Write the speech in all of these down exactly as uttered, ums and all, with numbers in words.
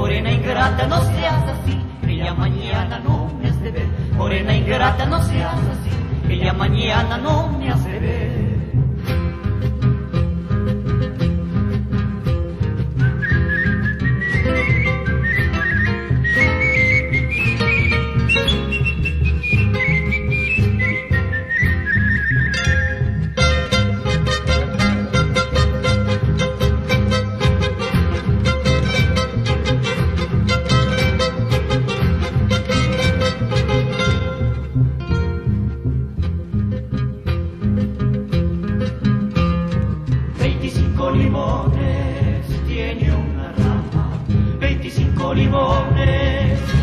Morena ingrata, no seas así, que ya mañana no me has de ver. Morena ingrata, no seas así, que ya mañana no me has de ver. Limones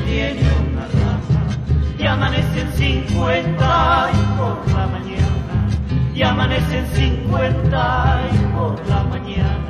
tiene una rama, y amanecen cincuenta y por la mañana, y amanecen cincuenta y por la mañana.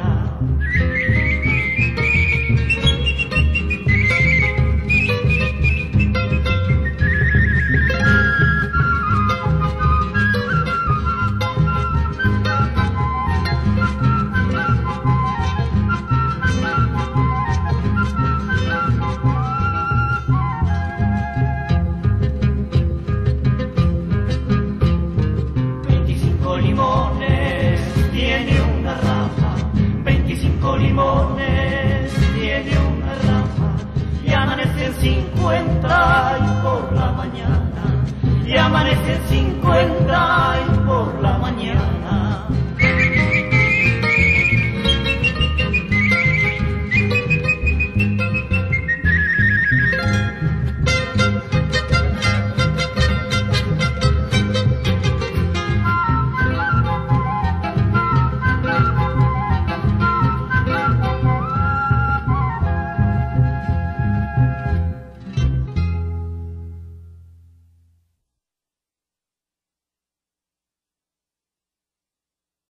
Limones tiene una rama, y amanecen cincuenta y por la mañana, y amanecen cincuenta.